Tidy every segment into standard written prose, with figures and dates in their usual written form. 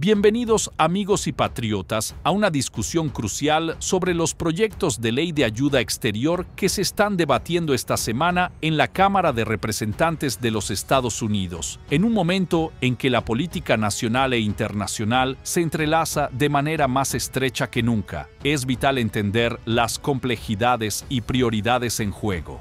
Bienvenidos amigos y patriotas a una discusión crucial sobre los proyectos de ley de ayuda exterior que se están debatiendo esta semana en la Cámara de Representantes de los Estados Unidos, en un momento en que la política nacional e internacional se entrelaza de manera más estrecha que nunca. Es vital entender las complejidades y prioridades en juego.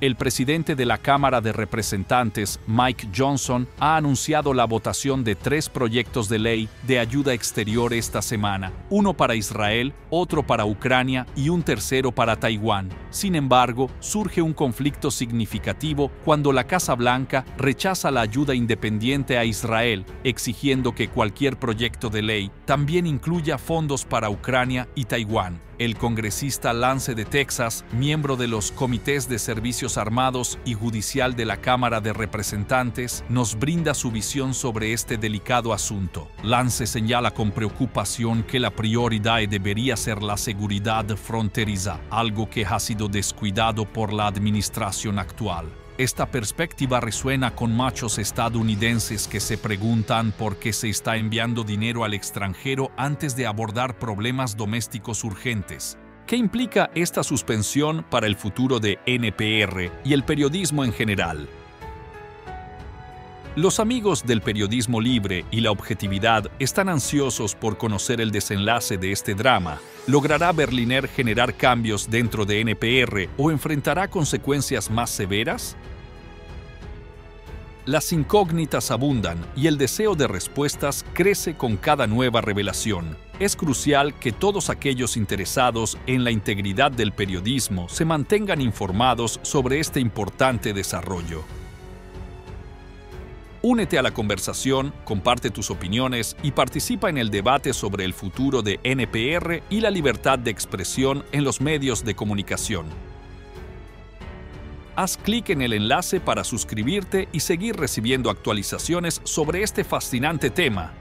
El presidente de la Cámara de Representantes, Mike Johnson, ha anunciado la votación de 3 proyectos de ley de ayuda exterior esta semana, uno para Israel, otro para Ucrania y un tercero para Taiwán. Sin embargo, surge un conflicto significativo cuando la Casa Blanca rechaza la ayuda independiente a Israel, exigiendo que cualquier proyecto de ley también incluya fondos para Ucrania y Taiwán. El congresista Lance de Texas, miembro de los Comités de Servicios Armados y Judicial de la Cámara de Representantes, nos brinda su visión sobre este delicado asunto. Lance señala con preocupación que la prioridad debería ser la seguridad fronteriza, algo que ha sido descuidado por la administración actual. Esta perspectiva resuena con muchos estadounidenses que se preguntan por qué se está enviando dinero al extranjero antes de abordar problemas domésticos urgentes. ¿Qué implica esta suspensión para el futuro de NPR y el periodismo en general? Los amigos del periodismo libre y la objetividad están ansiosos por conocer el desenlace de este drama. ¿Logrará Berliner generar cambios dentro de NPR o enfrentará consecuencias más severas? Las incógnitas abundan y el deseo de respuestas crece con cada nueva revelación. Es crucial que todos aquellos interesados en la integridad del periodismo se mantengan informados sobre este importante desarrollo. Únete a la conversación, comparte tus opiniones y participa en el debate sobre el futuro de NPR y la libertad de expresión en los medios de comunicación. Haz clic en el enlace para suscribirte y seguir recibiendo actualizaciones sobre este fascinante tema.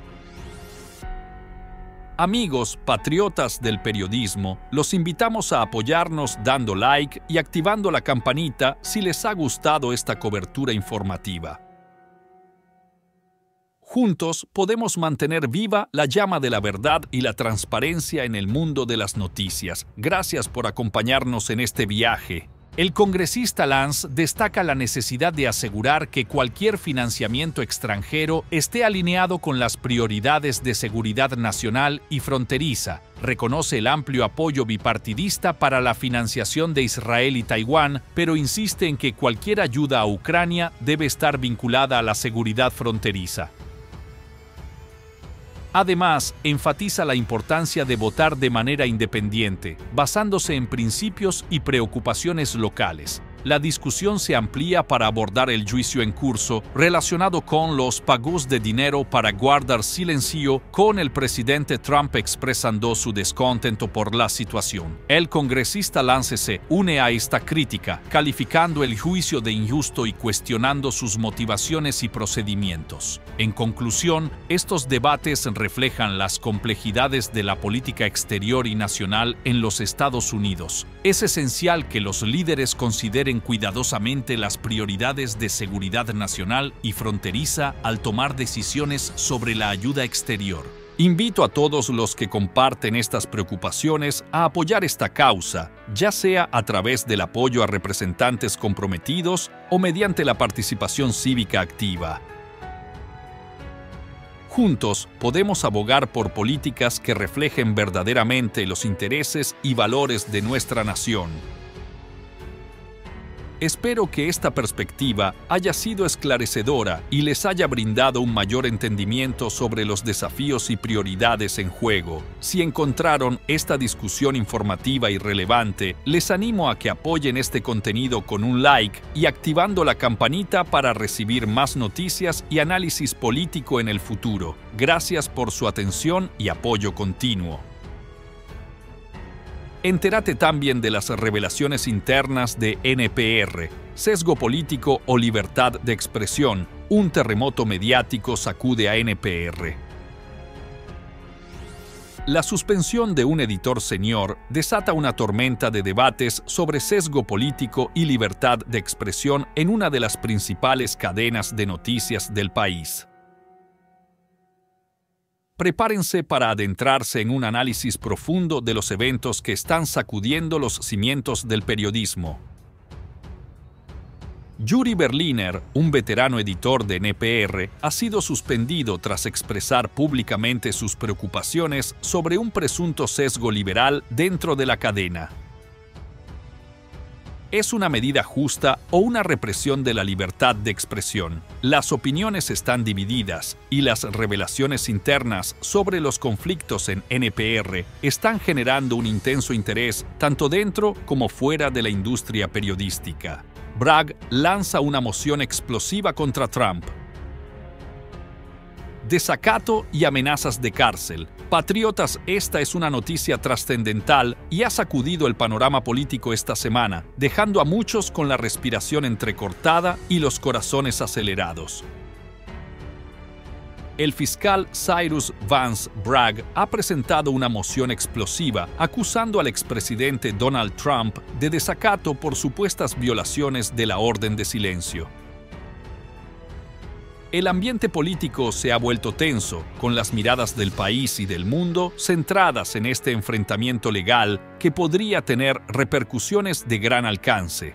Amigos, patriotas del periodismo, los invitamos a apoyarnos dando like y activando la campanita si les ha gustado esta cobertura informativa. Juntos podemos mantener viva la llama de la verdad y la transparencia en el mundo de las noticias. Gracias por acompañarnos en este viaje. El congresista Lance destaca la necesidad de asegurar que cualquier financiamiento extranjero esté alineado con las prioridades de seguridad nacional y fronteriza. Reconoce el amplio apoyo bipartidista para la financiación de Israel y Taiwán, pero insiste en que cualquier ayuda a Ucrania debe estar vinculada a la seguridad fronteriza. Además, enfatiza la importancia de votar de manera independiente, basándose en principios y preocupaciones locales. La discusión se amplía para abordar el juicio en curso relacionado con los pagos de dinero para guardar silencio, con el presidente Trump expresando su descontento por la situación. El congresista Lance se une a esta crítica, calificando el juicio de injusto y cuestionando sus motivaciones y procedimientos. En conclusión, estos debates reflejan las complejidades de la política exterior y nacional en los Estados Unidos. Es esencial que los líderes consideren cuidadosamente las prioridades de seguridad nacional y fronteriza al tomar decisiones sobre la ayuda exterior. Invito a todos los que comparten estas preocupaciones a apoyar esta causa, ya sea a través del apoyo a representantes comprometidos o mediante la participación cívica activa. Juntos podemos abogar por políticas que reflejen verdaderamente los intereses y valores de nuestra nación. Espero que esta perspectiva haya sido esclarecedora y les haya brindado un mayor entendimiento sobre los desafíos y prioridades en juego. Si encontraron esta discusión informativa y relevante, les animo a que apoyen este contenido con un like y activando la campanita para recibir más noticias y análisis político en el futuro. Gracias por su atención y apoyo continuo. Entérate también de las revelaciones internas de NPR, sesgo político o libertad de expresión. Un terremoto mediático sacude a NPR. La suspensión de un editor senior desata una tormenta de debates sobre sesgo político y libertad de expresión en una de las principales cadenas de noticias del país. prepárense para adentrarse en un análisis profundo de los eventos que están sacudiendo los cimientos del periodismo. Yuri Berliner, un veterano editor de NPR, ha sido suspendido tras expresar públicamente sus preocupaciones sobre un presunto sesgo liberal dentro de la cadena. ¿Es una medida justa o una represión de la libertad de expresión? Las opiniones están divididas y las revelaciones internas sobre los conflictos en NPR están generando un intenso interés tanto dentro como fuera de la industria periodística. Bragg lanza una moción explosiva contra Trump. Desacato y amenazas de cárcel. Patriotas, esta es una noticia trascendental y ha sacudido el panorama político esta semana, dejando a muchos con la respiración entrecortada y los corazones acelerados. El fiscal Cyrus Vance Bragg ha presentado una moción explosiva acusando al expresidente Donald Trump de desacato por supuestas violaciones de la orden de silencio. El ambiente político se ha vuelto tenso, con las miradas del país y del mundo centradas en este enfrentamiento legal que podría tener repercusiones de gran alcance.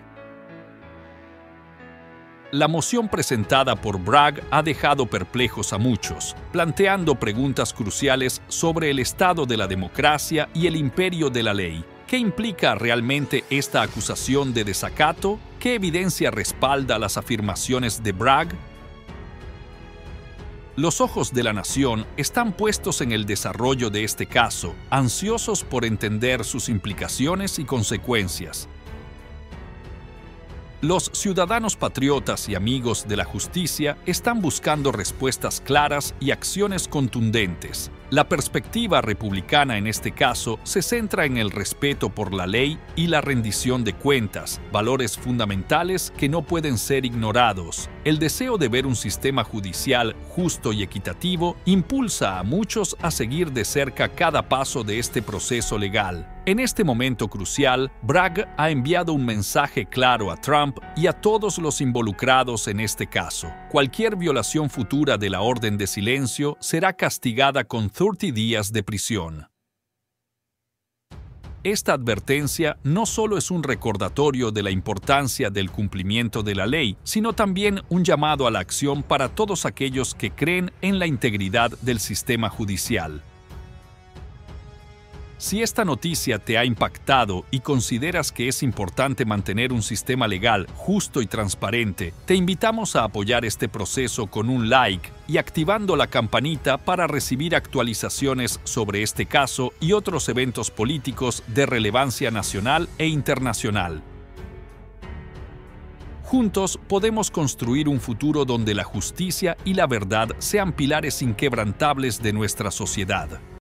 La moción presentada por Bragg ha dejado perplejos a muchos, planteando preguntas cruciales sobre el estado de la democracia y el imperio de la ley. ¿Qué implica realmente esta acusación de desacato? ¿Qué evidencia respalda las afirmaciones de Bragg? Los ojos de la nación están puestos en el desarrollo de este caso, ansiosos por entender sus implicaciones y consecuencias. Los ciudadanos patriotas y amigos de la justicia están buscando respuestas claras y acciones contundentes. La perspectiva republicana en este caso se centra en el respeto por la ley y la rendición de cuentas, valores fundamentales que no pueden ser ignorados. El deseo de ver un sistema judicial justo y equitativo impulsa a muchos a seguir de cerca cada paso de este proceso legal. En este momento crucial, Bragg ha enviado un mensaje claro a Trump y a todos los involucrados en este caso. Cualquier violación futura de la orden de silencio será castigada con 30 días de prisión. Esta advertencia no solo es un recordatorio de la importancia del cumplimiento de la ley, sino también un llamado a la acción para todos aquellos que creen en la integridad del sistema judicial. Si esta noticia te ha impactado y consideras que es importante mantener un sistema legal justo y transparente, te invitamos a apoyar este proceso con un like y activando la campanita para recibir actualizaciones sobre este caso y otros eventos políticos de relevancia nacional e internacional. Juntos podemos construir un futuro donde la justicia y la verdad sean pilares inquebrantables de nuestra sociedad.